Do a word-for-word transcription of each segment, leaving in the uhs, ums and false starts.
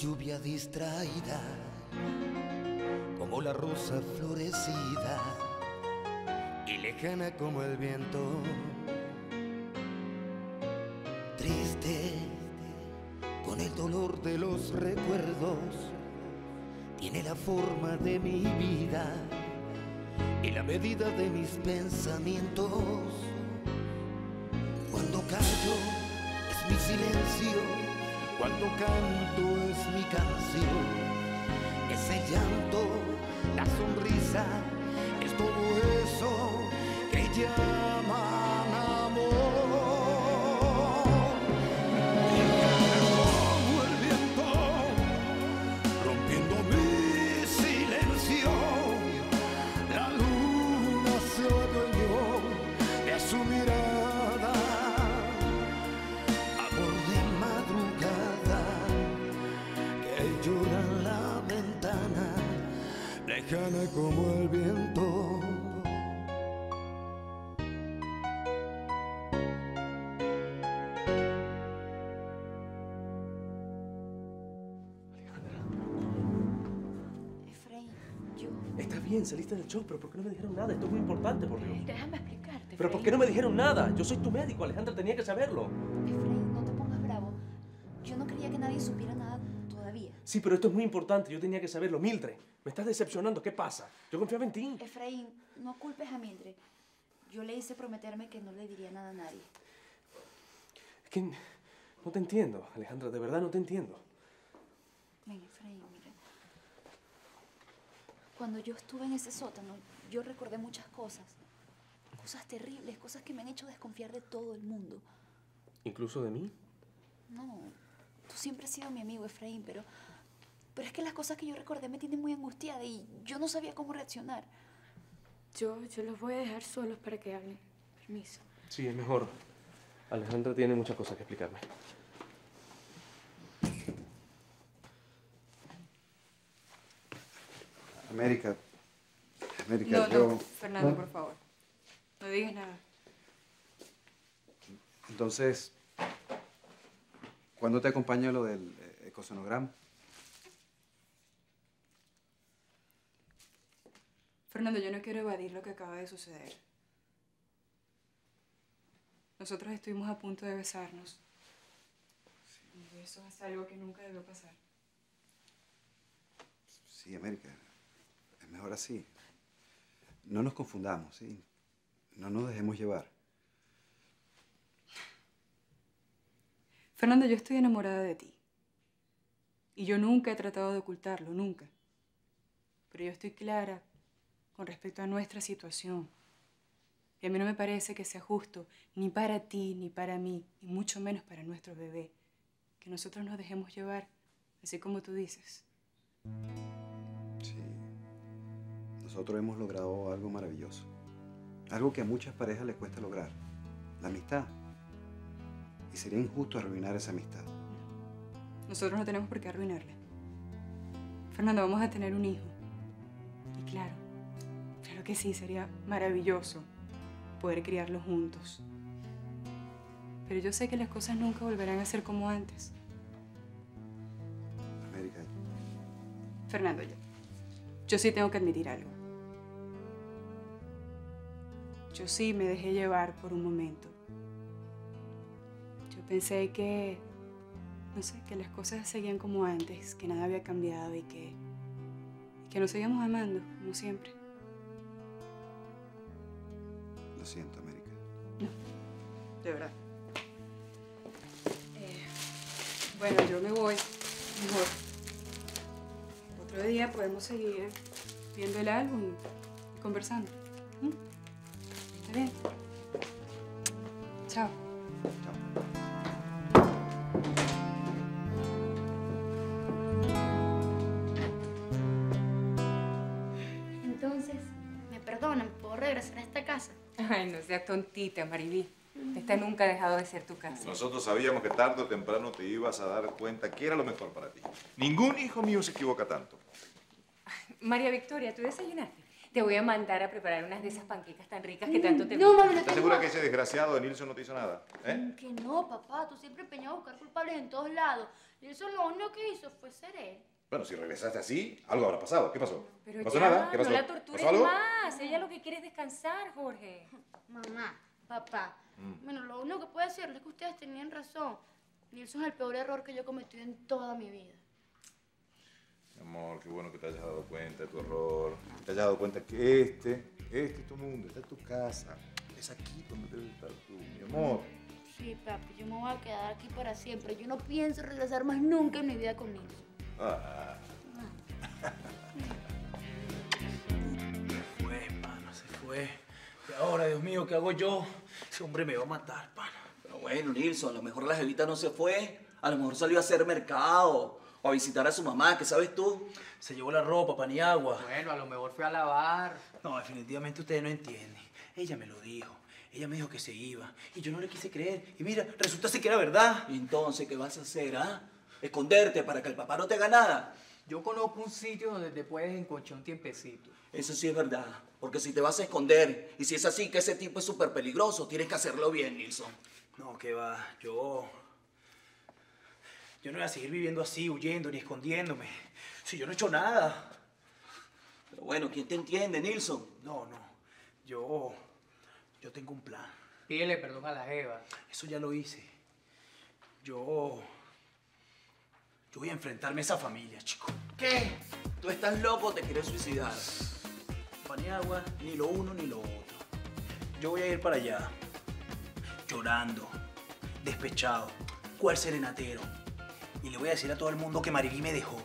lluvia distraída, como la rosa florecida y lejana como el viento. Triste, con el dolor de los recuerdos, tiene la forma de mi vida y la medida de mis pensamientos. Cuando callo es mi silencio, cuando canto es mi canción. Es el llanto, la sonrisa, es todo eso que llaman amor. Como el viento, rompiendo mi silencio, la luna se adueñó de su mirada. Llora en la ventana, lejana como el viento. Alejandra. Efraín, yo... Está bien, saliste del show, pero ¿por qué no me dijeron nada? Esto es muy importante, por Dios. Déjame explicarte, Efraín. ¿Pero por qué no me dijeron nada? Yo soy tu médico, Alejandra, tenía que saberlo. Efraín, no te pongas bravo. Yo no quería que nadie supiera nada. Sí, pero esto es muy importante. Yo tenía que saberlo. Mildred, me estás decepcionando. ¿Qué pasa? Yo confiaba en ti. Efraín, no culpes a Mildred. Yo le hice prometerme que no le diría nada a nadie. Es que no te entiendo, Alejandra. De verdad no te entiendo. Ven, Efraín, mira. Cuando yo estuve en ese sótano, yo recordé muchas cosas. Cosas terribles, cosas que me han hecho desconfiar de todo el mundo. ¿Incluso de mí? No, tú siempre has sido mi amigo, Efraín, pero... Pero es que las cosas que yo recordé me tienen muy angustiada y yo no sabía cómo reaccionar. Yo, yo los voy a dejar solos para que hablen. Permiso. Sí, es mejor. Alejandra tiene muchas cosas que explicarme. América. América, no, yo... No, Fernando, ¿no? Por favor. No digas nada. Entonces, ¿cuándo te acompañó lo del ecosonograma? Fernando, yo no quiero evadir lo que acaba de suceder. Nosotros estuvimos a punto de besarnos. Sí. Y eso es algo que nunca debió pasar. Sí, América. Es mejor así. No nos confundamos, ¿sí? No nos dejemos llevar. Fernando, yo estoy enamorada de ti. Y yo nunca he tratado de ocultarlo, nunca. Pero yo estoy clara con respecto a nuestra situación. Y a mí no me parece que sea justo, ni para ti, ni para mí, y mucho menos para nuestro bebé, que nosotros nos dejemos llevar, así como tú dices. Sí. Nosotros hemos logrado algo maravilloso. Algo que a muchas parejas les cuesta lograr. La amistad. Y sería injusto arruinar esa amistad. Nosotros no tenemos por qué arruinarla. Fernando, vamos a tener un hijo. Y claro, Claro que sí, sería maravilloso poder criarlos juntos. Pero yo sé que las cosas nunca volverán a ser como antes. América. Fernando, yo, yo sí tengo que admitir algo. Yo sí me dejé llevar por un momento. Yo pensé que, no sé, que las cosas seguían como antes, que nada había cambiado y que, que nos seguíamos amando, como siempre. Lo siento, América. No, de verdad. Eh, bueno, yo me voy. Mejor. Otro día podemos seguir viendo el álbum y conversando. ¿Mm? ¿Está bien? Chao. Chao. Ay, no seas tontita, Mariví. Esta nunca ha dejado de ser tu casa. Nosotros sabíamos que tarde o temprano te ibas a dar cuenta que era lo mejor para ti. Ningún hijo mío se equivoca tanto. Ay, María Victoria, ¿tú desayunaste? Te voy a mandar a preparar unas de esas panquecas tan ricas que tanto te gustan. No, mami, no. ¿Estás segura que ese desgraciado de Nilsson no te hizo nada? ¿Eh? Que no, papá. Tú siempre empeñado a buscar culpables en todos lados. Nilsson lo único que hizo fue ser él. Bueno, si regresaste así, algo habrá pasado. ¿Qué pasó? ¿No pasó nada? ¿Qué pasó? No la tortures más. Ella lo que quiere es descansar, Jorge. Mamá, papá. Mm. Bueno, lo único que puedo decirles es que ustedes tenían razón. Nilsson es el peor error que yo he cometido en toda mi vida. Amor, qué bueno que te hayas dado cuenta de tu error. Que te hayas dado cuenta que este, este es tu mundo, esta es tu casa. Es aquí donde debes estar tú, mi amor. Sí, papi, yo me voy a quedar aquí para siempre. Yo no pienso regresar más nunca en mi vida con Nilsson. Ah. Ah. Se fue, pana, se fue. Y ahora, Dios mío, ¿qué hago yo? Ese hombre me va a matar, pana. Pero bueno, Nilsson, a lo mejor la jevita no se fue. A lo mejor salió a hacer mercado. O a visitar a su mamá, ¿qué sabes tú? Se llevó la ropa, Paniagua. Bueno, a lo mejor fue a lavar. No, definitivamente ustedes no entienden. Ella me lo dijo. Ella me dijo que se iba. Y yo no le quise creer. Y mira, resulta que era verdad. ¿Y entonces qué vas a hacer, ah? ¿Esconderte para que el papá no te haga nada? Yo conozco un sitio donde te puedes encontrar un tiempecito. Eso sí es verdad. Porque si te vas a esconder, y si es así que ese tipo es súper peligroso, tienes que hacerlo bien, Nilsson. No, qué va. Yo... Yo no voy a seguir viviendo así, huyendo ni escondiéndome. Si yo no he hecho nada. Pero bueno, ¿quién te entiende, Nilsson? No, no. Yo... Yo tengo un plan. Pídele perdón a la jeva. Eso ya lo hice. Yo... Yo voy a enfrentarme a esa familia, chico. ¿Qué? Tú estás loco, te quieres suicidar. Paniagua, ni lo uno ni lo otro. Yo voy a ir para allá. Llorando. Despechado. ¿Cuál serenatero? Y le voy a decir a todo el mundo que Mariví me dejó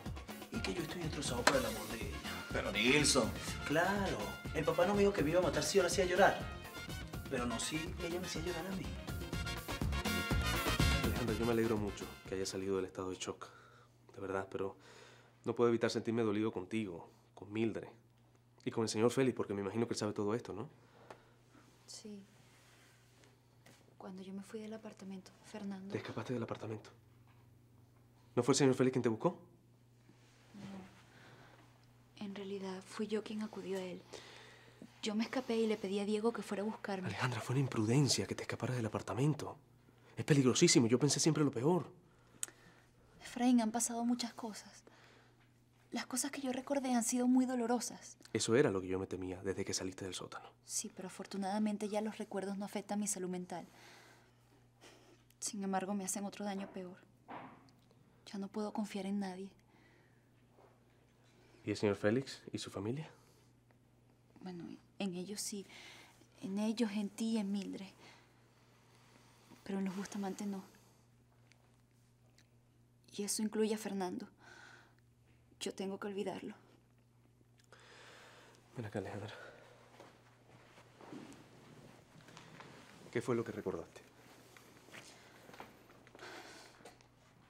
y que yo estoy destrozado por el amor de ella. Pero Nilsson. Claro. El papá no me dijo que me iba a matar si yo la hacía llorar. Pero no si ella me hacía llorar a mí. Alejandra, yo me alegro mucho que haya salido del estado de shock. De verdad, pero no puedo evitar sentirme dolido contigo, con Mildred y con el señor Félix, porque me imagino que él sabe todo esto, ¿no? Sí. Cuando yo me fui del apartamento, Fernando... Te escapaste del apartamento. ¿No fue el señor Félix quien te buscó? No. En realidad, fui yo quien acudió a él. Yo me escapé y le pedí a Diego que fuera a buscarme. Alejandra, fue una imprudencia que te escaparas del apartamento. Es peligrosísimo. Yo pensé siempre lo peor. Efraín, han pasado muchas cosas. Las cosas que yo recordé han sido muy dolorosas. Eso era lo que yo me temía desde que saliste del sótano. Sí, pero afortunadamente ya los recuerdos no afectan mi salud mental. Sin embargo, me hacen otro daño peor. Ya no puedo confiar en nadie. ¿Y el señor Félix y su familia? Bueno, en ellos sí. En ellos, en ti y en Mildred. Pero en los Bustamante no. Y eso incluye a Fernando. Yo tengo que olvidarlo. Ven acá, Alejandra. ¿Qué fue lo que recordaste?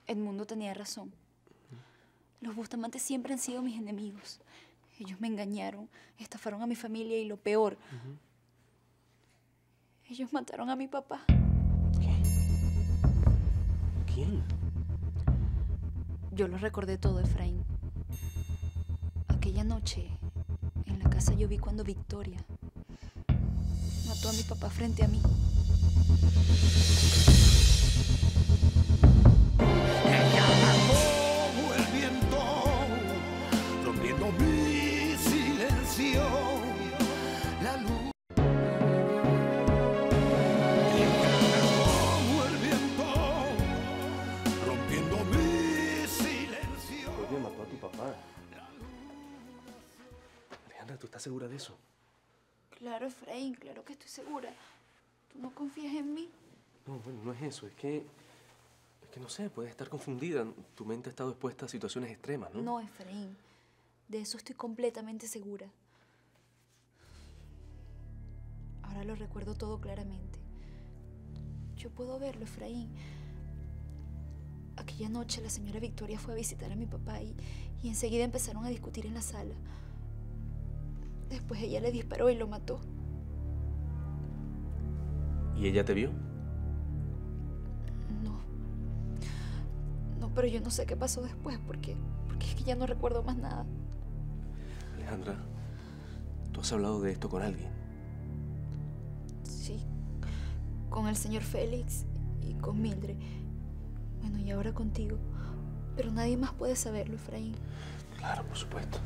Edmundo tenía razón. Los Bustamante siempre han sido mis enemigos. Ellos me engañaron, estafaron a mi familia y lo peor. Uh-huh. Ellos mataron a mi papá. ¿Qué? ¿Quién? Yo lo recordé todo, Efraín. Aquella noche, en la casa yo vi cuando Victoria mató a mi papá frente a mí. ¿Estás segura de eso? Claro, Efraín, claro que estoy segura. ¿Tú no confías en mí? No, bueno, no es eso. Es que... Es que no sé, puedes estar confundida. Tu mente ha estado expuesta a situaciones extremas, ¿no? No, Efraín. De eso estoy completamente segura. Ahora lo recuerdo todo claramente. Yo puedo verlo, Efraín. Aquella noche la señora Victoria fue a visitar a mi papá y, y enseguida empezaron a discutir en la sala. Después ella le disparó y lo mató. ¿Y ella te vio? No. No, pero yo no sé qué pasó después, porque, porque es que ya no recuerdo más nada. Alejandra, ¿Tú has hablado de esto con alguien? Sí, con el señor Félix y con Mildred. Bueno, y ahora contigo. Pero nadie más puede saberlo, Efraín. Claro, por supuesto.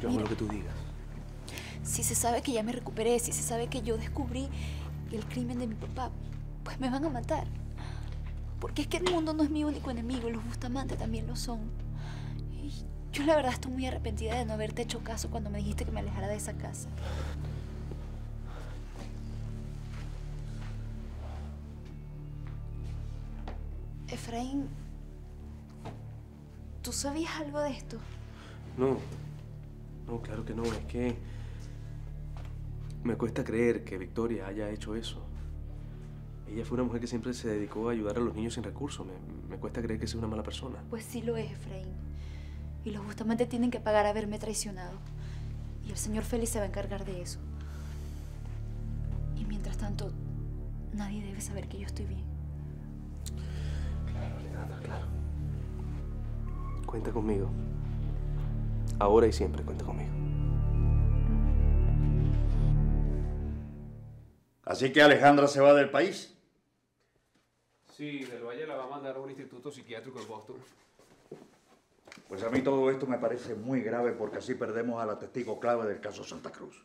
Yo hago lo que tú digas. Si se sabe que ya me recuperé, si se sabe que yo descubrí el crimen de mi papá, pues me van a matar. Porque es que el mundo no es mi único enemigo, los Bustamante también lo son. Y yo la verdad estoy muy arrepentida de no haberte hecho caso cuando me dijiste que me alejara de esa casa. Efraín, ¿tú sabías algo de esto? No, no, claro que no, es que me cuesta creer que Victoria haya hecho eso. Ella fue una mujer que siempre se dedicó a ayudar a los niños sin recursos. Me, me cuesta creer que sea una mala persona. Pues sí lo es, Efraín. Y los Bustamante tienen que pagar haberme traicionado. Y el señor Félix se va a encargar de eso. Y mientras tanto, nadie debe saber que yo estoy bien. Claro, Alejandra, claro. Cuenta conmigo. Ahora y siempre cuenta conmigo. Así que Alejandra se va del país. Sí, Del Valle la va a mandar a un instituto psiquiátrico en Boston. Pues a mí todo esto me parece muy grave porque así perdemos a la testigo clave del caso Santa Cruz.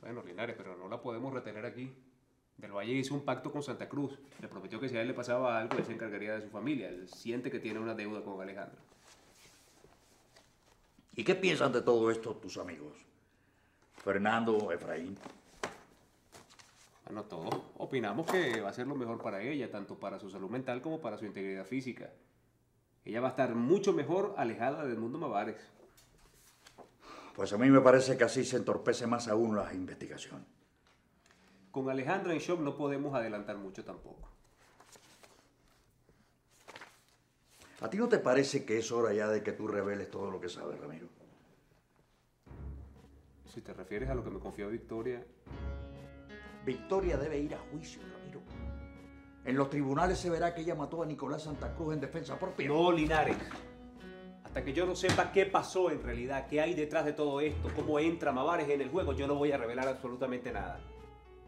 Bueno, Linares, pero no la podemos retener aquí. Del Valle hizo un pacto con Santa Cruz. Le prometió que si a él le pasaba algo, él se encargaría de su familia. Él siente que tiene una deuda con Alejandra. ¿Y qué piensan de todo esto tus amigos? Fernando, Efraín... Bueno, todos opinamos que va a ser lo mejor para ella, tanto para su salud mental como para su integridad física. Ella va a estar mucho mejor alejada del mundo Mavares. Pues a mí me parece que así se entorpece más aún la investigación. Con Alejandra en shock no podemos adelantar mucho tampoco. ¿A ti no te parece que es hora ya de que tú reveles todo lo que sabes, Ramiro? Si te refieres a lo que me confió Victoria... Victoria debe ir a juicio, Ramiro. En los tribunales se verá que ella mató a Nicolás Santa Cruz en defensa propia. No, Linares. Hasta que yo no sepa qué pasó en realidad, qué hay detrás de todo esto, cómo entra Mavares en el juego, yo no voy a revelar absolutamente nada.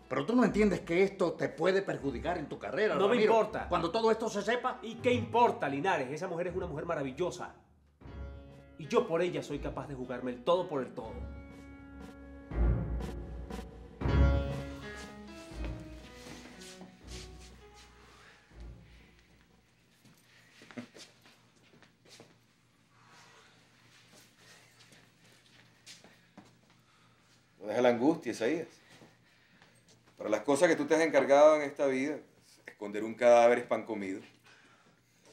Pero tú no entiendes que esto te puede perjudicar en tu carrera, Ramiro. No me importa. Cuando todo esto se sepa. ¿Y qué importa, Linares? Esa mujer es una mujer maravillosa. Y yo por ella soy capaz de jugarme el todo por el todo. Deja la angustia, Isaías. Para las cosas que tú te has encargado en esta vida, esconder un cadáver es pan comido.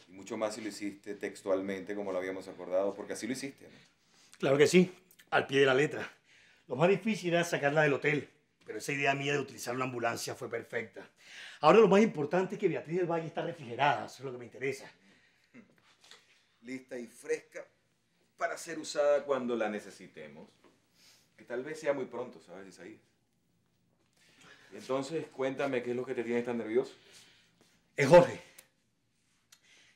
Y mucho más si lo hiciste textualmente, como lo habíamos acordado, porque así lo hiciste, ¿no? Claro que sí, al pie de la letra. Lo más difícil era sacarla del hotel, pero esa idea mía de utilizar una ambulancia fue perfecta. Ahora lo más importante es que Beatriz del Valle está refrigerada, eso es lo que me interesa. Lista y fresca para ser usada cuando la necesitemos. Que tal vez sea muy pronto, ¿sabes, Isaías? Entonces, cuéntame, ¿qué es lo que te tiene tan nervioso? Es Jorge.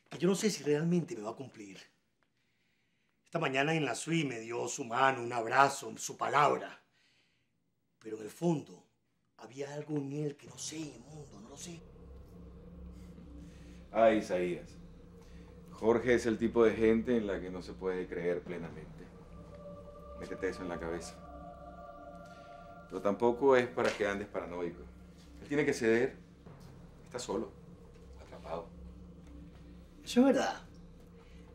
Que yo no sé si realmente me va a cumplir. Esta mañana en la S U I me dio su mano, un abrazo, su palabra. Pero en el fondo, había algo en él que no sé, inmundo, no lo sé. Ah, Isaías. Jorge es el tipo de gente en la que no se puede creer plenamente. Métete eso en la cabeza. Pero tampoco es para que andes paranoico. Él tiene que ceder. Está solo, atrapado. Eso es verdad.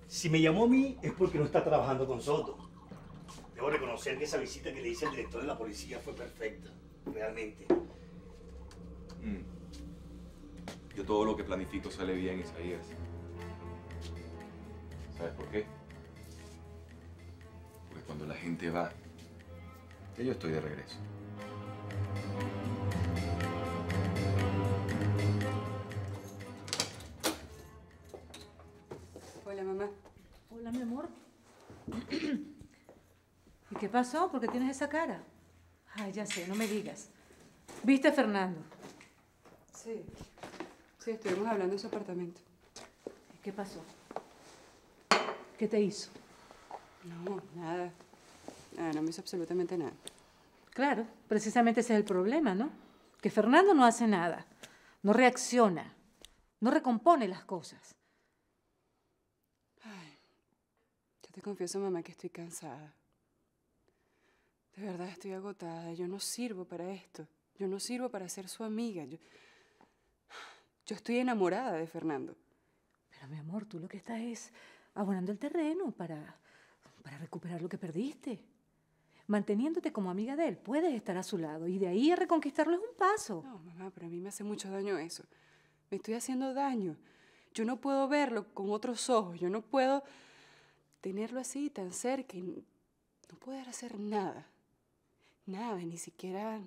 Si me llamó a mí es porque no está trabajando con Soto. Debo reconocer que esa visita que le hice al director de la policía fue perfecta. Realmente. Mm. Yo todo lo que planifico sale bien, Isaías. ¿Sabes por qué? Porque cuando la gente va, yo estoy de regreso. Hola, mamá. Hola, mi amor. ¿Y qué pasó? ¿Por qué tienes esa cara? Ay, ya sé, no me digas. ¿Viste a Fernando? Sí. Sí, estuvimos hablando de su apartamento. ¿Y qué pasó? ¿Qué te hizo? No, nada. Ah, no me hizo absolutamente nada. Claro, precisamente ese es el problema, ¿no? Que Fernando no hace nada, no reacciona, no recompone las cosas. Ay, yo te confieso, mamá, que estoy cansada. De verdad estoy agotada, yo no sirvo para esto. Yo no sirvo para ser su amiga. Yo, yo estoy enamorada de Fernando. Pero, mi amor, tú lo que estás es abonando el terreno para, para recuperar lo que perdiste. Manteniéndote como amiga de él, puedes estar a su lado y de ahí a reconquistarlo es un paso. No, mamá, pero a mí me hace mucho daño eso. Me estoy haciendo daño. Yo no puedo verlo con otros ojos. Yo no puedo tenerlo así, tan cerca y no poder hacer nada. Nada, ni siquiera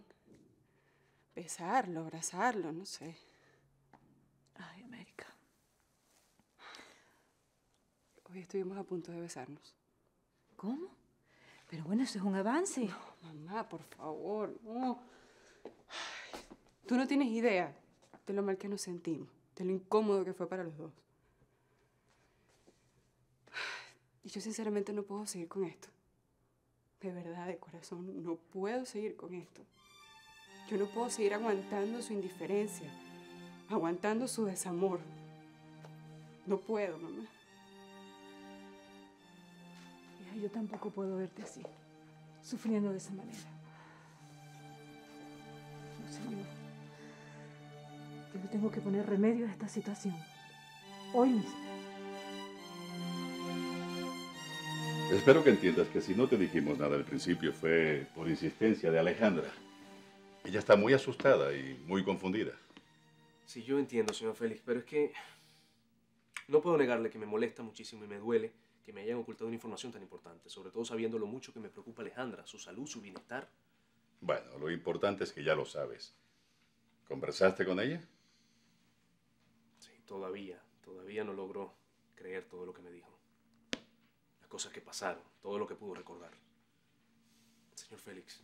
besarlo, abrazarlo, no sé. Ay, América. Hoy estuvimos a punto de besarnos. ¿Cómo? Pero bueno, eso es un avance. No, mamá, por favor, no. Ay, tú no tienes idea de lo mal que nos sentimos, de lo incómodo que fue para los dos. Y yo sinceramente no puedo seguir con esto. De verdad, de corazón, no puedo seguir con esto. Yo no puedo seguir aguantando su indiferencia, aguantando su desamor. No puedo, mamá. Hija, yo tampoco puedo verte así, sufriendo de esa manera. No, señor. Yo tengo que poner remedio a esta situación. Hoy mismo. Espero que entiendas que si no te dijimos nada al principio fue por insistencia de Alejandra. Ella está muy asustada y muy confundida. Sí, yo entiendo, señor Félix, pero es que no puedo negarle que me molesta muchísimo y me duele que me hayan ocultado una información tan importante, sobre todo sabiendo lo mucho que me preocupa Alejandra, su salud, su bienestar. Bueno, lo importante es que ya lo sabes. ¿Conversaste con ella? Sí, todavía, todavía no logró creer todo lo que me dijo. Cosas que pasaron, todo lo que pudo recordar. Señor Félix,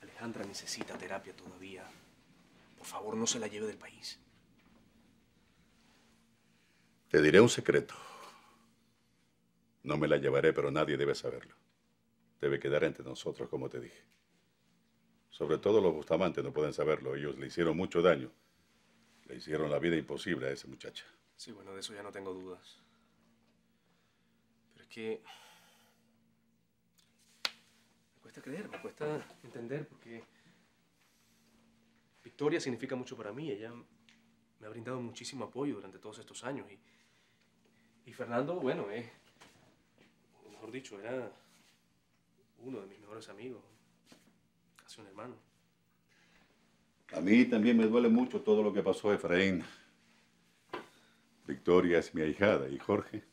Alejandra necesita terapia todavía. Por favor, no se la lleve del país. Te diré un secreto. No me la llevaré, pero nadie debe saberlo. Debe quedar entre nosotros, como te dije. Sobre todo los Bustamante no pueden saberlo. Ellos le hicieron mucho daño. Le hicieron la vida imposible a esa muchacha. Sí, bueno, de eso ya no tengo dudas. Que me cuesta creer, me cuesta entender porque Victoria significa mucho para mí. Ella me ha brindado muchísimo apoyo durante todos estos años. Y, y Fernando, bueno, es, mejor dicho, era uno de mis mejores amigos, casi un hermano. A mí también me duele mucho todo lo que pasó a Efraín. Victoria es mi ahijada y Jorge...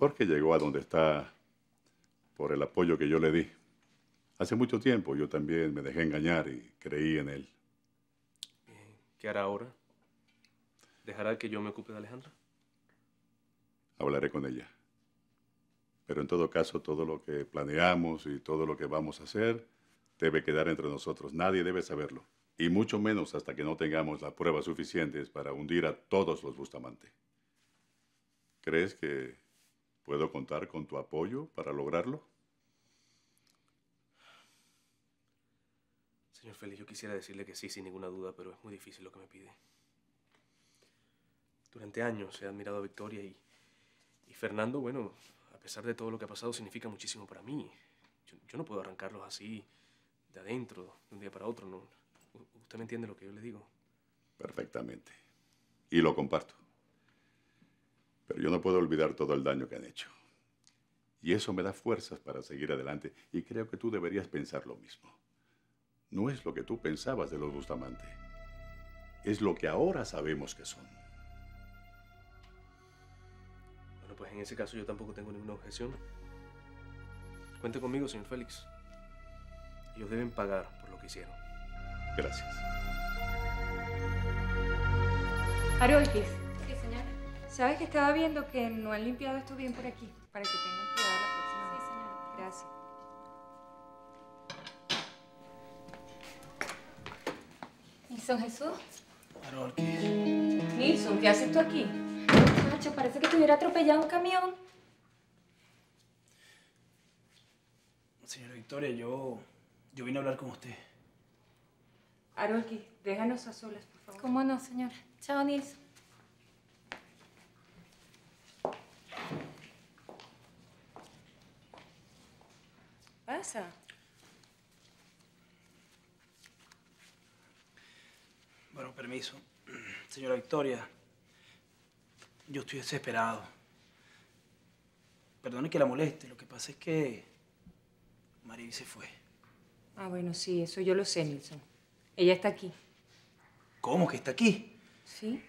Jorge llegó a donde está por el apoyo que yo le di. Hace mucho tiempo yo también me dejé engañar y creí en él. ¿Qué hará ahora? ¿Dejará que yo me ocupe de Alejandra? Hablaré con ella. Pero en todo caso, todo lo que planeamos y todo lo que vamos a hacer debe quedar entre nosotros. Nadie debe saberlo. Y mucho menos hasta que no tengamos las pruebas suficientes para hundir a todos los Bustamante. ¿Crees que... ¿puedo contar con tu apoyo para lograrlo? Señor Félix, yo quisiera decirle que sí, sin ninguna duda, pero es muy difícil lo que me pide. Durante años he admirado a Victoria y, y Fernando, bueno, a pesar de todo lo que ha pasado, significa muchísimo para mí. Yo, yo no puedo arrancarlos así, de adentro, de un día para otro. ¿No? ¿Usted me entiende lo que yo le digo? Perfectamente. Y lo comparto. Pero yo no puedo olvidar todo el daño que han hecho. Y eso me da fuerzas para seguir adelante. Y creo que tú deberías pensar lo mismo. No es lo que tú pensabas de los Bustamante. Es lo que ahora sabemos que son. Bueno, pues en ese caso yo tampoco tengo ninguna objeción. Cuente conmigo, señor Félix. Ellos deben pagar por lo que hicieron. Gracias. Arolkis. ¿Sabes que estaba viendo que no han limpiado esto bien por aquí? Para que tengan cuidado la próxima vez. Sí, señora. Gracias. ¿Nilsson Jesús? Arolkis. Nilsson, ¿qué haces tú aquí? Muchacho, parece que te hubiera atropellado un camión. Señora Victoria, yo, yo vine a hablar con usted. Arolkis, déjanos a solas, por favor. ¿Cómo no, señora? Chao, Nilsson. Pasa. Bueno, permiso. Señora Victoria, yo estoy desesperado. Perdone que la moleste, lo que pasa es que Mariví se fue. Ah, bueno, sí, eso yo lo sé, Nilsson. Ella está aquí. ¿Cómo que está aquí? Sí,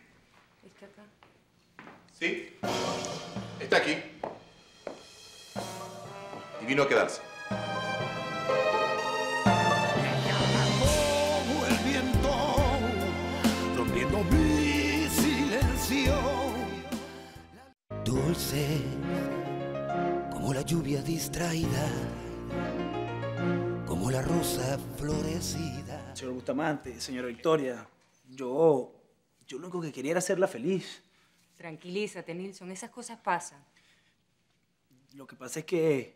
está acá. Sí, está aquí. Y vino a quedarse. Mi silencio, dulce como la lluvia distraída, como la rosa florecida. Señor Bustamante, señora Victoria, yo, yo lo único que quería era hacerla feliz. Tranquilízate, Nilsson, esas cosas pasan. Lo que pasa es que,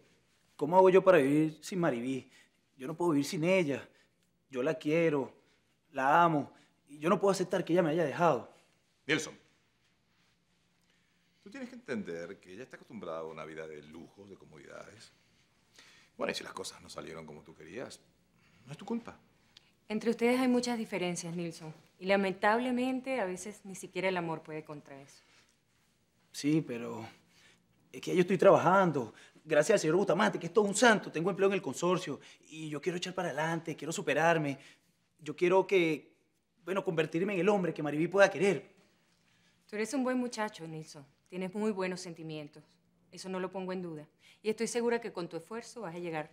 ¿cómo hago yo para vivir sin Mariví? Yo no puedo vivir sin ella. Yo la quiero, la amo. Yo no puedo aceptar que ella me haya dejado. Nilsson, tú tienes que entender que ella está acostumbrada a una vida de lujos, de comodidades. Bueno, y si las cosas no salieron como tú querías, no es tu culpa. Entre ustedes hay muchas diferencias, Nilsson. Y lamentablemente, a veces ni siquiera el amor puede contra eso. Sí, pero es que yo estoy trabajando. Gracias al señor Bustamante, que es todo un santo. Tengo empleo en el consorcio y yo quiero echar para adelante, quiero superarme. Yo quiero que... bueno, convertirme en el hombre que Mariví pueda querer. Tú eres un buen muchacho, Nilsson. Tienes muy buenos sentimientos. Eso no lo pongo en duda. Y estoy segura que con tu esfuerzo vas a llegar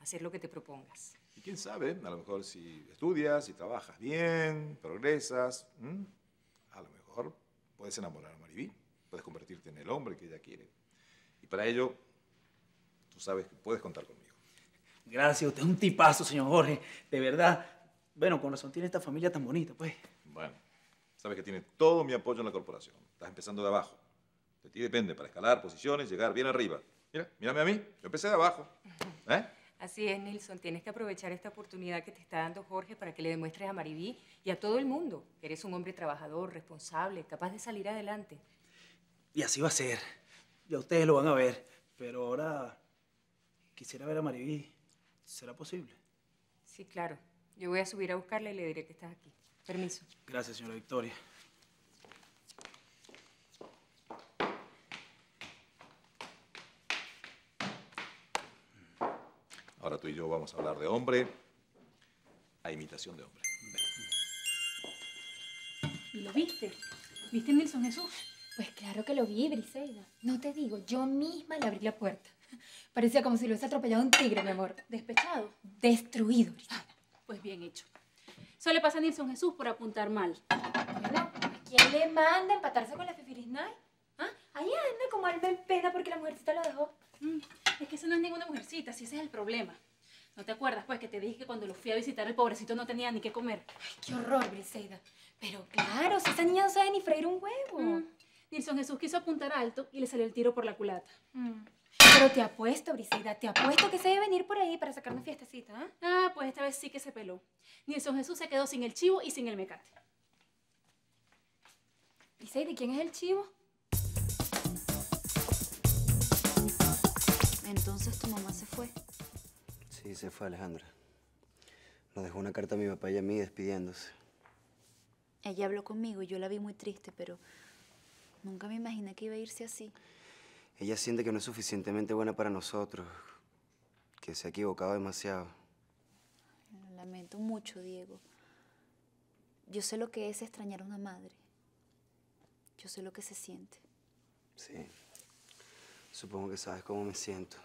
a hacer lo que te propongas. Y quién sabe, a lo mejor si estudias, si trabajas bien, progresas, ¿m? a lo mejor puedes enamorar a Mariví. Puedes convertirte en el hombre que ella quiere. Y para ello, tú sabes que puedes contar conmigo. Gracias, usted es un tipazo, señor Jorge. De verdad. Bueno, con razón tiene esta familia tan bonita, pues. Bueno, sabes que tiene todo mi apoyo en la corporación. Estás empezando de abajo. De ti depende para escalar posiciones, llegar bien arriba. Mira, mírame a mí. Yo empecé de abajo. ¿Eh? Así es, Nilsson. Tienes que aprovechar esta oportunidad que te está dando Jorge para que le demuestres a Mariví y a todo el mundo que eres un hombre trabajador, responsable, capaz de salir adelante. Y así va a ser. Ya ustedes lo van a ver. Pero ahora quisiera ver a Mariví. ¿Será posible? Sí, claro. Yo voy a subir a buscarla y le diré que estás aquí. Permiso. Gracias, señora Victoria. Ahora tú y yo vamos a hablar de hombre a imitación de hombre. ¿Y lo viste? ¿Viste a Nilsson Jesús? Pues claro que lo vi, Briseida. No te digo, yo misma le abrí la puerta. Parecía como si lo hubiese atropellado un tigre, mi amor. ¿Despechado? Destruido, Briseida. Pues bien hecho. Solo le pasa a Nilsson Jesús por apuntar mal. ¿Verdad? ¿A quién le manda empatarse con la Fifirisnay? ¿Ah? Ahí anda como alma en pena porque la mujercita lo dejó. Mm, es que esa no es ninguna mujercita, si ese es el problema. ¿No te acuerdas, pues, que te dije que cuando lo fui a visitar el pobrecito no tenía ni qué comer? Ay, qué horror, Briseida. Pero claro, si esa niña no sabe ni freír un huevo. Mm. Nilsson Jesús quiso apuntar alto y le salió el tiro por la culata. Mm. Pero te apuesto, Briseida, te apuesto que se debe venir por ahí para sacar una fiestecita, ¿eh? Ah, pues esta vez sí que se peló. Nilsson Jesús se quedó sin el chivo y sin el mecate. Briseida, ¿quién es el chivo? Entonces tu mamá se fue. Sí, se fue, Alejandra. Nos dejó una carta a mi papá y a mí despidiéndose. Ella habló conmigo y yo la vi muy triste, pero nunca me imaginé que iba a irse así. Ella siente que no es suficientemente buena para nosotros, que se ha equivocado demasiado. Lo lamento mucho, Diego. Yo sé lo que es extrañar a una madre. Yo sé lo que se siente. Sí. Supongo que sabes cómo me siento.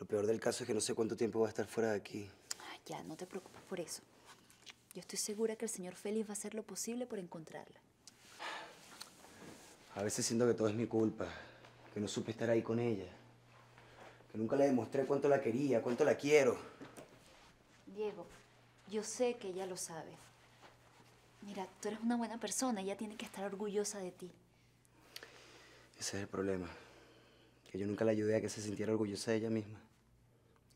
Lo peor del caso es que no sé cuánto tiempo va a estar fuera de aquí. Ay, ya, no te preocupes por eso. Yo estoy segura que el señor Félix va a hacer lo posible por encontrarla. A veces siento que todo es mi culpa, que no supe estar ahí con ella, que nunca le demostré cuánto la quería, cuánto la quiero. Diego, yo sé que ella lo sabe. Mira, tú eres una buena persona, ella tiene que estar orgullosa de ti. Ese es el problema, que yo nunca la ayudé a que se sintiera orgullosa de ella misma.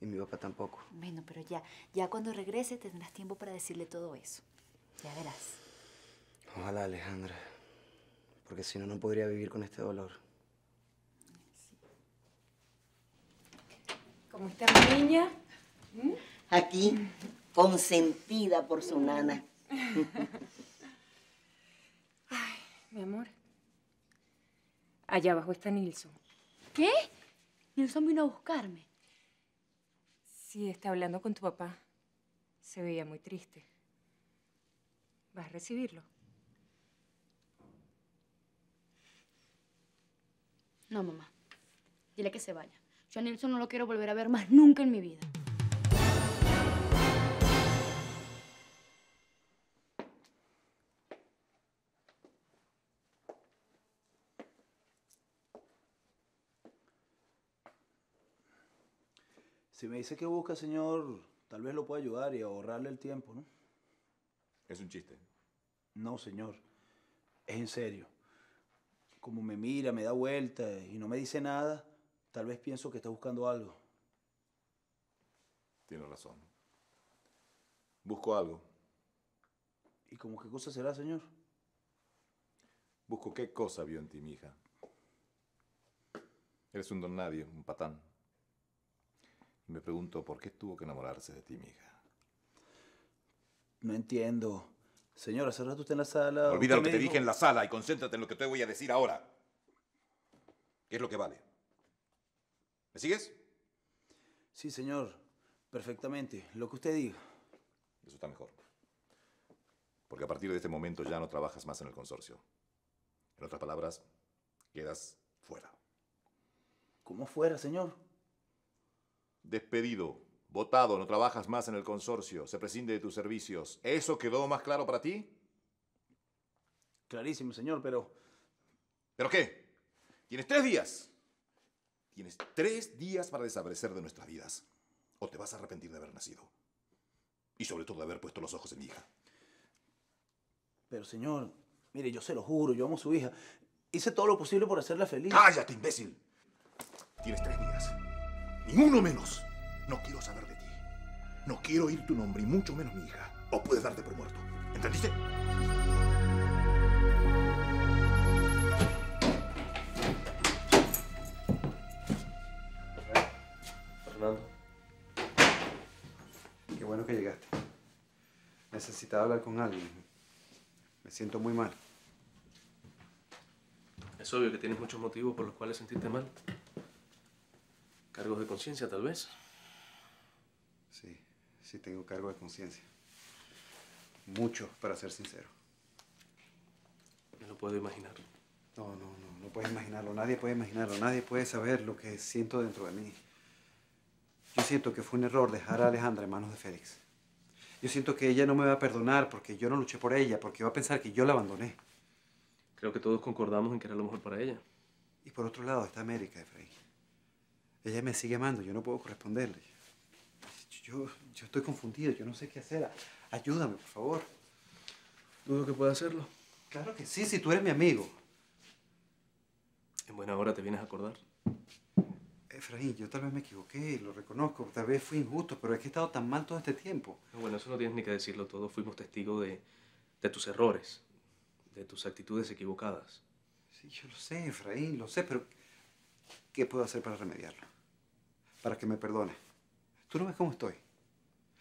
Y mi papá tampoco. Bueno, pero ya, ya cuando regrese tendrás tiempo para decirle todo eso. Ya verás. Ojalá, Alejandra. Porque si no, no podría vivir con este dolor. Sí. ¿Cómo está mi niña? ¿Mm? Aquí, consentida por su nana. Ay, mi amor. Allá abajo está Nilsson. ¿Qué? Nilsson vino a buscarme. Sí, está hablando con tu papá. Se veía muy triste. ¿Vas a recibirlo? No, mamá. Dile que se vaya. Yo a Nilsson no lo quiero volver a ver más nunca en mi vida. Si me dice que busca, señor, tal vez lo pueda ayudar y ahorrarle el tiempo, ¿no? ¿Es un chiste? No, señor. Es en serio. Como me mira, me da vuelta y no me dice nada, tal vez pienso que está buscando algo. Tiene razón. Busco algo. ¿Y cómo qué cosa será, señor? Busco qué cosa vio en ti, mi hija. Eres un don nadie, un patán. Me pregunto, ¿por qué tuvo que enamorarse de ti, mi hija? No entiendo. Señora, hace rato usted en la sala... Olvida lo que te dije en la sala y concéntrate en lo que te voy a decir ahora. ¿Qué es lo que vale? ¿Me sigues? Sí, señor. Perfectamente. Lo que usted diga. Eso está mejor. Porque a partir de este momento ya no trabajas más en el consorcio. En otras palabras, quedas fuera. ¿Cómo fuera, señor? Despedido, votado, no trabajas más en el consorcio, se prescinde de tus servicios. ¿Eso quedó más claro para ti? Clarísimo, señor, pero... ¿Pero qué? Tienes tres días. Tienes tres días para desaparecer de nuestras vidas. O te vas a arrepentir de haber nacido. Y sobre todo de haber puesto los ojos en mi hija. Pero, señor, mire, yo se lo juro, yo amo a su hija. Hice todo lo posible por hacerla feliz. ¡Cállate, imbécil! Tienes tres días. Ninguno menos. No quiero saber de ti. No quiero oír tu nombre y mucho menos mi hija. O puedes darte por muerto. ¿Entendiste? Fernando. Qué bueno que llegaste. Necesitaba hablar con alguien. Me siento muy mal. Es obvio que tienes muchos motivos por los cuales sentirte mal. ¿Cargos de conciencia, tal vez? Sí, sí tengo cargo de conciencia. Muchos, para ser sincero. Yo no puedo imaginarlo. No, no, no, no puedes imaginarlo. Nadie puede imaginarlo. Nadie puede saber lo que siento dentro de mí. Yo siento que fue un error dejar a Alejandra en manos de Félix. Yo siento que ella no me va a perdonar porque yo no luché por ella, porque va a pensar que yo la abandoné. Creo que todos concordamos en que era lo mejor para ella. Y por otro lado está América, Efraín. Ella me sigue amando, yo no puedo corresponderle. Yo, yo estoy confundido, yo no sé qué hacer. Ayúdame, por favor. ¿Dudo que pueda hacerlo? Claro que sí, si tú eres mi amigo. En buena hora te vienes a acordar. Efraín, yo tal vez me equivoqué, lo reconozco. Tal vez fui injusto, pero es que he estado tan mal todo este tiempo. No, bueno, eso no tienes ni que decirlo. Todos fuimos testigos de, de tus errores, de tus actitudes equivocadas. Sí, yo lo sé, Efraín, lo sé, pero ¿qué puedo hacer para remediarlo? Para que me perdone. Tú no ves cómo estoy.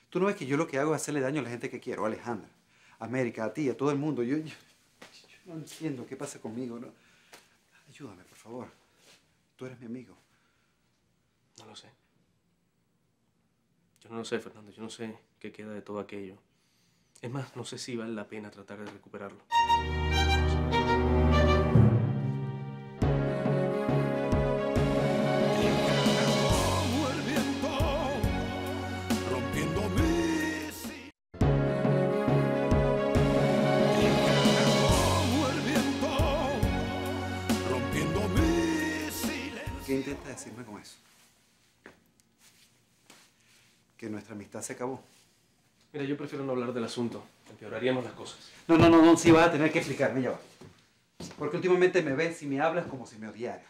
Tú no ves que yo lo que hago es hacerle daño a la gente que quiero, a Alejandra, a América, a ti, a todo el mundo. Yo, yo, yo no entiendo qué pasa conmigo. ¿No? Ayúdame, por favor. Tú eres mi amigo. No lo sé. Yo no lo sé, Fernando. Yo no sé qué queda de todo aquello. Es más, no sé si vale la pena tratar de recuperarlo. Decirme con eso. Que nuestra amistad se acabó. Mira, yo prefiero no hablar del asunto. Empeoraríamos las cosas. No, no, no, no, sí vas a tener que explicarme, ya va. Porque últimamente me ves y me hablas como si me odiaras.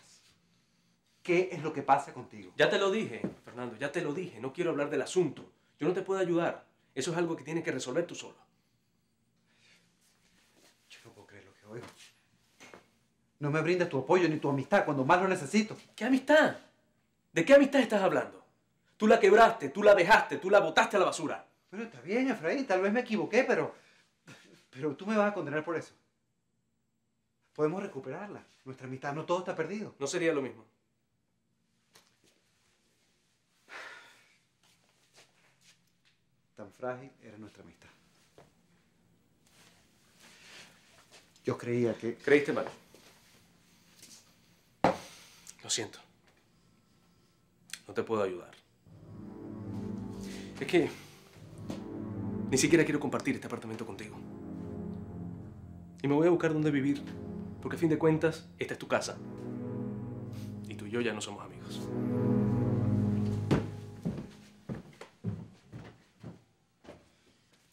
¿Qué es lo que pasa contigo? Ya te lo dije, Fernando, ya te lo dije. No quiero hablar del asunto. Yo no te puedo ayudar. Eso es algo que tienes que resolver tú solo. Yo no puedo creer lo que oigo. No me brindas tu apoyo ni tu amistad cuando más lo necesito. ¿Qué amistad? ¿De qué amistad estás hablando? Tú la quebraste, tú la dejaste, tú la botaste a la basura. Pero está bien, Efraín, tal vez me equivoqué, pero... Pero tú me vas a condenar por eso. Podemos recuperarla, nuestra amistad, no todo está perdido. No sería lo mismo. Tan frágil era nuestra amistad. Yo creía que... Creíste mal. Lo siento. No te puedo ayudar. Es que... Ni siquiera quiero compartir este apartamento contigo. Y me voy a buscar dónde vivir. Porque a fin de cuentas, esta es tu casa. Y tú y yo ya no somos amigos.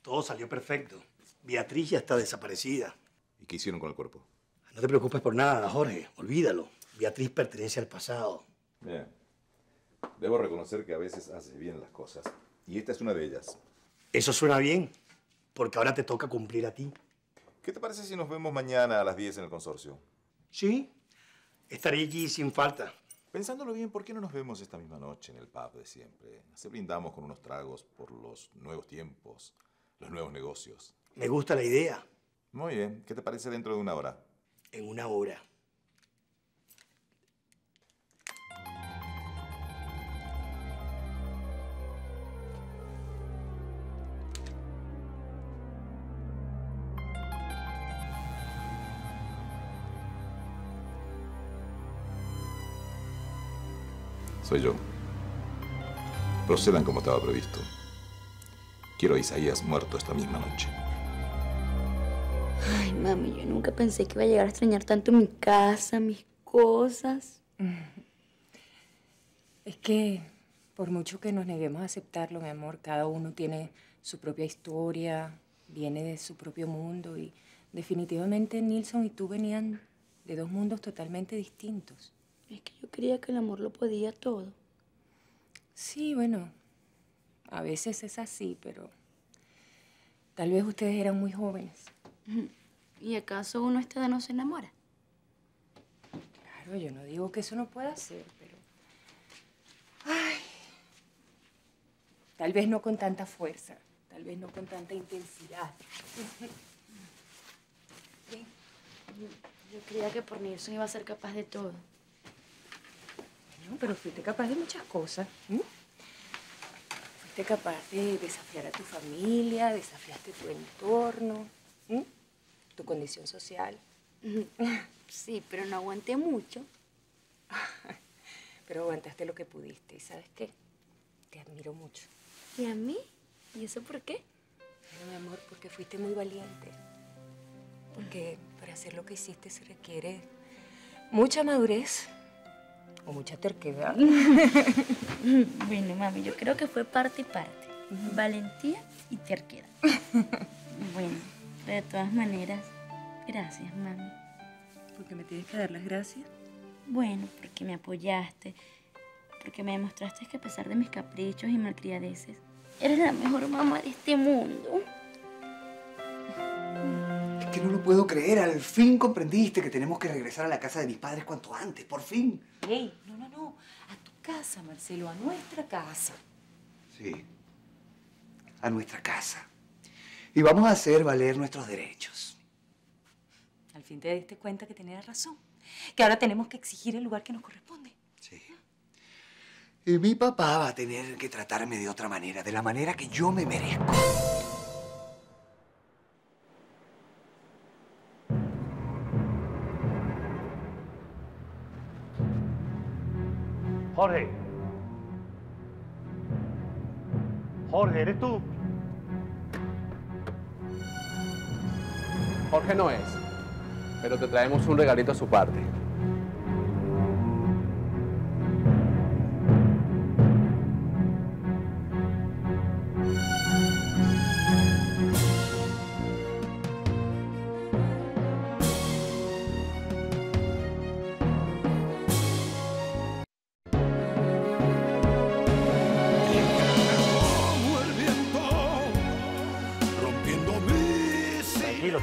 Todo salió perfecto. Beatriz ya está desaparecida. ¿Y qué hicieron con el cuerpo? No te preocupes por nada, Jorge. Olvídalo. Beatriz pertenece al pasado. Bien. Debo reconocer que a veces haces bien las cosas. Y esta es una de ellas. Eso suena bien. Porque ahora te toca cumplir a ti. ¿Qué te parece si nos vemos mañana a las diez en el consorcio? Sí, estaré allí sin falta. Pensándolo bien, ¿por qué no nos vemos esta misma noche en el pub de siempre? Así brindamos con unos tragos por los nuevos tiempos, los nuevos negocios. Me gusta la idea. Muy bien, ¿qué te parece dentro de una hora? En una hora. Soy yo. Procedan como estaba previsto. Quiero a Isaías muerto esta misma noche. Ay, mami, yo nunca pensé que iba a llegar a extrañar tanto mi casa, mis cosas. Es que, por mucho que nos neguemos a aceptarlo, mi amor, cada uno tiene su propia historia, viene de su propio mundo y definitivamente Nilsson y tú venían de dos mundos totalmente distintos. Es que yo creía que el amor lo podía todo. Sí, bueno, a veces es así, pero tal vez ustedes eran muy jóvenes. ¿Y acaso uno a esta edad no se enamora? Claro, yo no digo que eso no pueda ser, pero... Ay, tal vez no con tanta fuerza, tal vez no con tanta intensidad. ¿Sí? Yo, yo creía que por Nilsson iba a ser capaz de todo. No, pero fuiste capaz de muchas cosas. ¿Mm? Fuiste capaz de desafiar a tu familia, desafiaste tu entorno, ¿Mm? tu condición social. Sí, pero no aguanté mucho. Pero aguantaste lo que pudiste. ¿Y sabes qué? Te admiro mucho. ¿Y a mí? ¿Y eso por qué? Bueno, mi amor, porque fuiste muy valiente. Porque para hacer lo que hiciste se requiere mucha madurez. O mucha terquedad. Bueno, mami, yo creo que fue parte y parte. Uh-huh. Valentía y terquedad. Bueno, pero de todas maneras, gracias, mami. ¿Por qué me tienes que dar las gracias? Bueno, porque me apoyaste, porque me demostraste que a pesar de mis caprichos y malcriadeces, eres la mejor mamá de este mundo. Es que no lo puedo creer. Al fin comprendiste que tenemos que regresar a la casa de mis padres cuanto antes. Por fin. Hey, no, no, no. A tu casa, Marcelo. A nuestra casa. Sí. A nuestra casa. Y vamos a hacer valer nuestros derechos. Al fin te diste cuenta que tenías razón. Que ahora tenemos que exigir el lugar que nos corresponde. Sí. Y mi papá va a tener que tratarme de otra manera. De la manera que yo me merezco. Jorge. Jorge, ¿eres tú? Jorge no es, pero te traemos un regalito a su parte.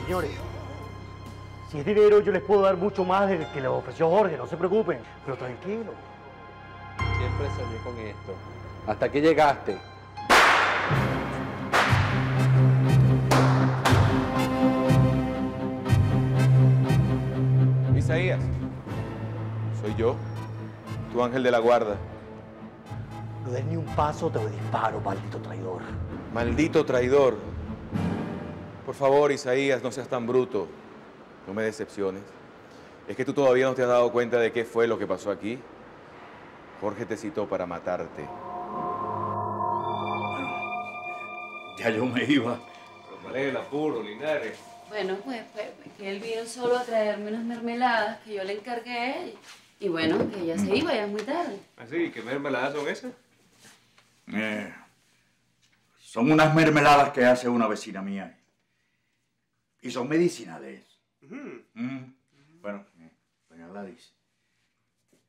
señores. Si es dinero, yo les puedo dar mucho más del que les ofreció Jorge, no se preocupen. Pero tranquilo. Siempre soñé con esto. Hasta que llegaste. Isaías, soy yo, tu ángel de la guarda. No des ni un paso, te lo disparo, maldito traidor. Maldito traidor. Por favor, Isaías, no seas tan bruto. No me decepciones. Es que tú todavía no te has dado cuenta de qué fue lo que pasó aquí. Jorge te citó para matarte. Bueno, ya yo me iba. Pero ¿cuál es el apuro, Linares? Bueno, pues, pues que él vino solo a traerme unas mermeladas que yo le encargué a él. Y bueno, que ya se iba, ya es muy tarde. ¿Ah, sí? ¿Qué mermeladas son esas? Eh, son unas mermeladas que hace una vecina mía. Y son medicinales. Uh-huh. Mm. Bueno, eh, doña Gladys,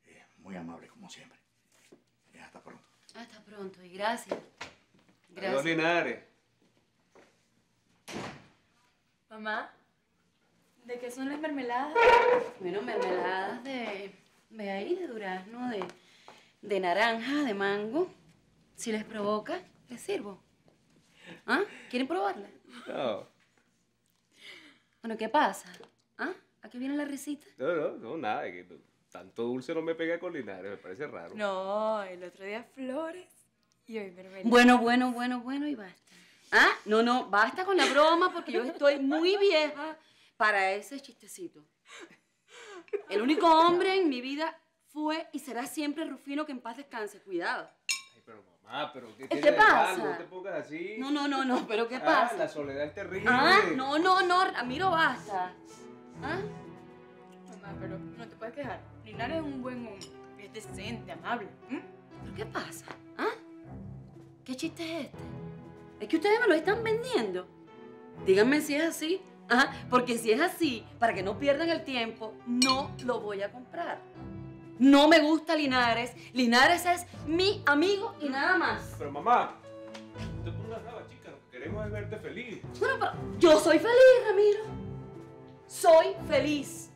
eh, muy amable como siempre. Eh, hasta pronto. Hasta pronto, y gracias. Gracias. Adiós, Linares. Mamá, ¿de qué son las mermeladas? Bueno, mermeladas de... Ve ahí, de durazno, de, de naranja, de mango. Si les provoca, les sirvo. ¿Ah? ¿Quieren probarla? No. Bueno, ¿qué pasa? ¿Ah? ¿A qué viene la risita? No, no, no, nada. Es que tanto dulce no me pega con Linares, me parece raro. No, el otro día flores y hoy mermelada. Bueno, bueno, bueno, bueno, y basta. ¿Ah? No, no, basta con la broma porque yo estoy muy vieja para ese chistecito. El único hombre en mi vida fue y será siempre Rufino, que en paz descanse. Cuidado. Ay, pero mamá, pero ¿qué, ¿Qué pasa? No te pongas así. No, no, no, no, pero ¿qué ah, pasa? La soledad es terrible. Ah, no, no, no, Ramiro, basta. ¿Ah? Mamá, pero no te puedes quejar. Linares es un buen hombre, es decente, amable. ¿Mm? ¿Pero qué pasa? ¿Ah? ¿Qué chiste es este? Es que ustedes me lo están vendiendo. Díganme si es así. Ajá, porque si es así, para que no pierdan el tiempo, no lo voy a comprar. No me gusta Linares. Linares es mi amigo y nada más. Pero mamá, no te pongas nada, chica. Lo que queremos es verte feliz. Bueno, pero yo soy feliz, Ramiro. Soy feliz.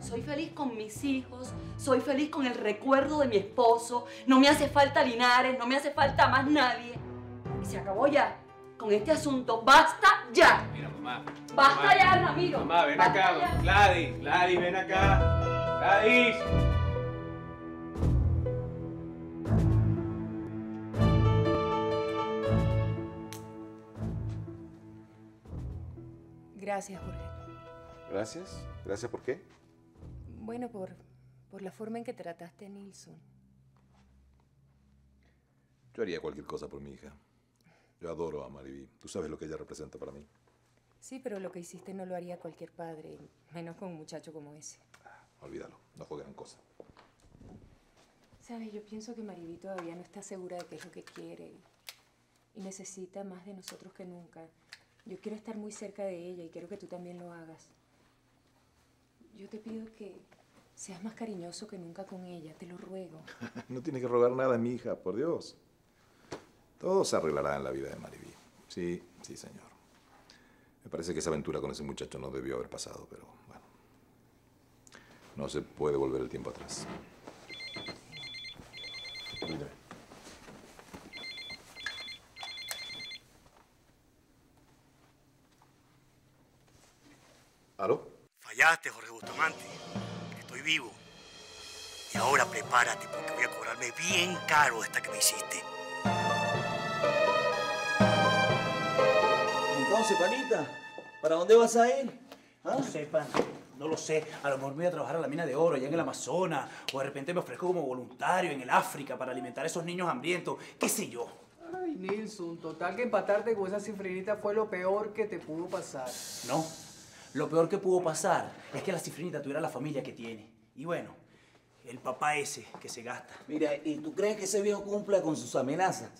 Soy feliz con mis hijos. Soy feliz con el recuerdo de mi esposo. No me hace falta Linares, no me hace falta más nadie. Y se acabó ya. Con este asunto, ¡basta ya! Mira, mamá. ¡Basta mamá, ya, Ramiro! Mamá, ven Basta acá. Ya. Gladys, Gladys, ven acá. Gladys. Gracias, Jorge. ¿Gracias? ¿Gracias por qué? Bueno, por, por la forma en que trataste a Nilsson. Yo haría cualquier cosa por mi hija. Yo adoro a Mariví. Tú sabes lo que ella representa para mí. Sí, pero lo que hiciste no lo haría cualquier padre, menos con un muchacho como ese. Ah, olvídalo, no fue gran cosa. Sabes, yo pienso que Mariví todavía no está segura de qué es lo que quiere y necesita más de nosotros que nunca. Yo quiero estar muy cerca de ella y quiero que tú también lo hagas. Yo te pido que seas más cariñoso que nunca con ella, te lo ruego. No tienes que rogar nada a mi hija, por Dios. Todo se arreglará en la vida de Mariví. Sí, sí, señor. Me parece que esa aventura con ese muchacho no debió haber pasado, pero bueno. No se puede volver el tiempo atrás. Mira. ¿Aló? Fallaste, Jorge Bustamante. Estoy vivo. Y ahora prepárate porque voy a cobrarme bien caro esta que me hiciste. Entonces, panita, ¿para dónde vas a ir? ¿Ah? No sé, pana, no lo sé. A lo mejor me voy a trabajar a la mina de oro allá en el Amazonas. O de repente me ofrezco como voluntario en el África para alimentar a esos niños hambrientos. ¿Qué sé yo? Ay, Nilsson, total que empatarte con esa cifrinita fue lo peor que te pudo pasar. No, lo peor que pudo pasar es que la cifrinita tuviera la familia que tiene. Y bueno, el papá ese que se gasta. Mira, ¿y tú crees que ese viejo cumpla con sus amenazas?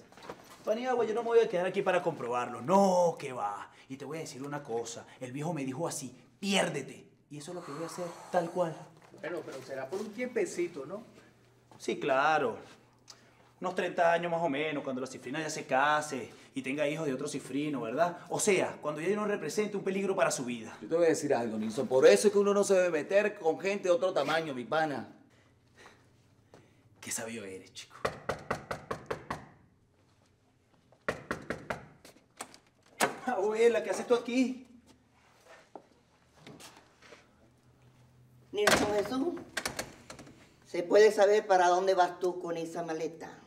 Paniagua, yo no me voy a quedar aquí para comprobarlo. No, que va. Y te voy a decir una cosa. El viejo me dijo así, piérdete. Y eso es lo que voy a hacer, tal cual. Bueno, pero será por un tiempecito, ¿no? Sí, claro. unos treinta años más o menos, cuando la cifrina ya se case y tenga hijos de otro cifrino, ¿verdad? O sea, cuando ya no represente un peligro para su vida. Yo te voy a decir algo, Nilsson. Por eso es que uno no se debe meter con gente de otro tamaño, mi pana. Qué sabio eres, chico. Abuela, ¿qué haces tú aquí? Nilsson Jesús, ¿se puede saber para dónde vas tú con esa maleta?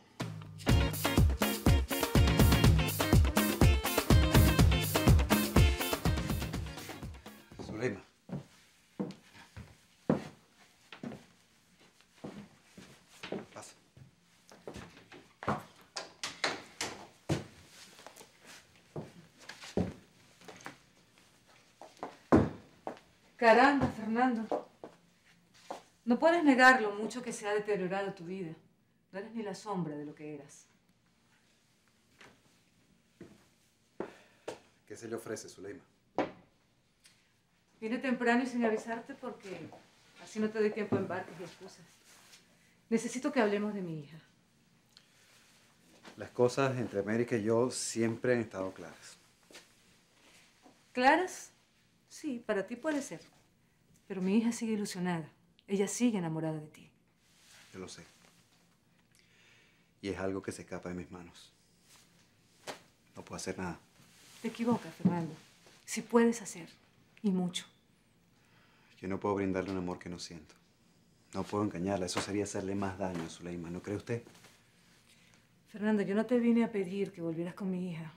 Zuleima. Pasa. Caramba, Fernando. No puedes negar lo mucho que se ha deteriorado tu vida. No eres ni la sombra de lo que eras. ¿Qué se le ofrece, Zuleima? Viene temprano y sin avisarte porque así no te doy tiempo a embarques y excusas. Necesito que hablemos de mi hija. Las cosas entre América y yo siempre han estado claras. ¿Claras? Sí, para ti puede ser. Pero mi hija sigue ilusionada. Ella sigue enamorada de ti. Yo lo sé. Y es algo que se escapa de mis manos. No puedo hacer nada. Te equivocas, Fernando. Sí puedes hacer. Y mucho. Yo no puedo brindarle un amor que no siento. No puedo engañarla. Eso sería hacerle más daño, Zuleima. ¿No cree usted? Fernando, yo no te vine a pedir que volvieras con mi hija.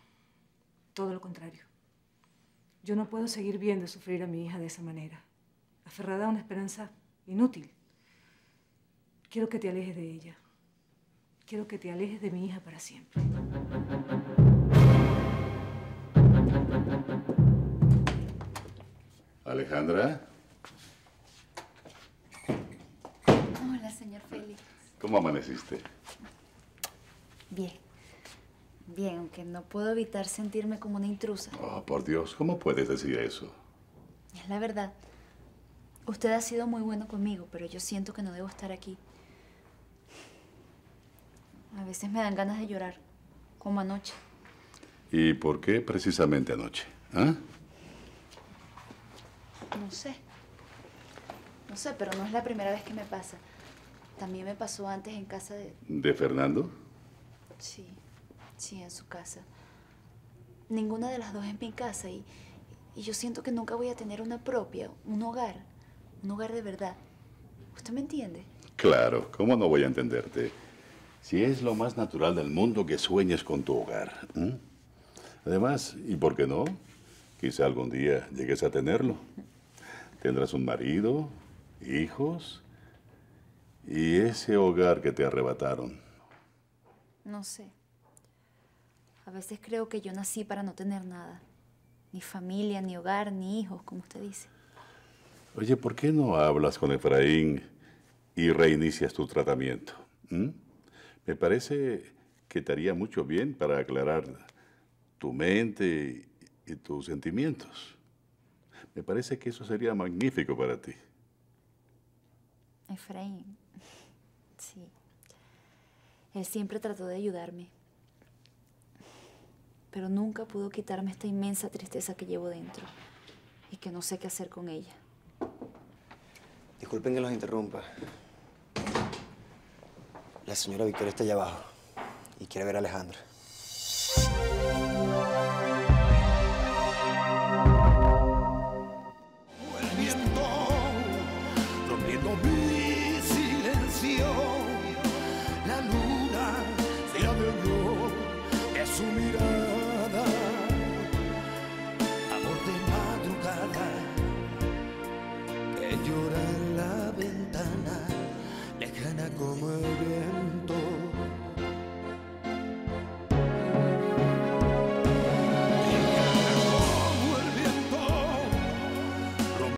Todo lo contrario. Yo no puedo seguir viendo sufrir a mi hija de esa manera. Aferrada a una esperanza inútil. Quiero que te alejes de ella. Quiero que te alejes de mi hija para siempre. Alejandra. Hola, señor Félix. ¿Cómo amaneciste? Bien. Bien, aunque no puedo evitar sentirme como una intrusa. Oh, por Dios, ¿cómo puedes decir eso? Es la verdad. Usted ha sido muy bueno conmigo, pero yo siento que no debo estar aquí. A veces me dan ganas de llorar, como anoche. ¿Y por qué precisamente anoche? ¿Ah? No sé. No sé, pero no es la primera vez que me pasa. También me pasó antes en casa de... ¿De Fernando? Sí, sí, en su casa. Ninguna de las dos es mi casa y, y yo siento que nunca voy a tener una propia, un hogar. Un hogar de verdad. ¿Usted me entiende? Claro, ¿cómo no voy a entenderte? Si es lo más natural del mundo que sueñes con tu hogar. ¿Eh? Además, ¿y por qué no? Quizá algún día llegues a tenerlo. Tendrás un marido, hijos y ese hogar que te arrebataron. No sé. A veces creo que yo nací para no tener nada. Ni familia, ni hogar, ni hijos, como usted dice. Oye, ¿por qué no hablas con Efraín y reinicias tu tratamiento? ¿Mm? Me parece que te haría mucho bien para aclarar tu mente y tus sentimientos. Me parece que eso sería magnífico para ti. Efraín, sí. Él siempre trató de ayudarme. Pero nunca pudo quitarme esta inmensa tristeza que llevo dentro y que no sé qué hacer con ella. Disculpen que los interrumpa. La señora Victoria está allá abajo y quiere ver a Alejandra. Su mirada, amor de madrugada, que llora en la ventana, lejana como el viento.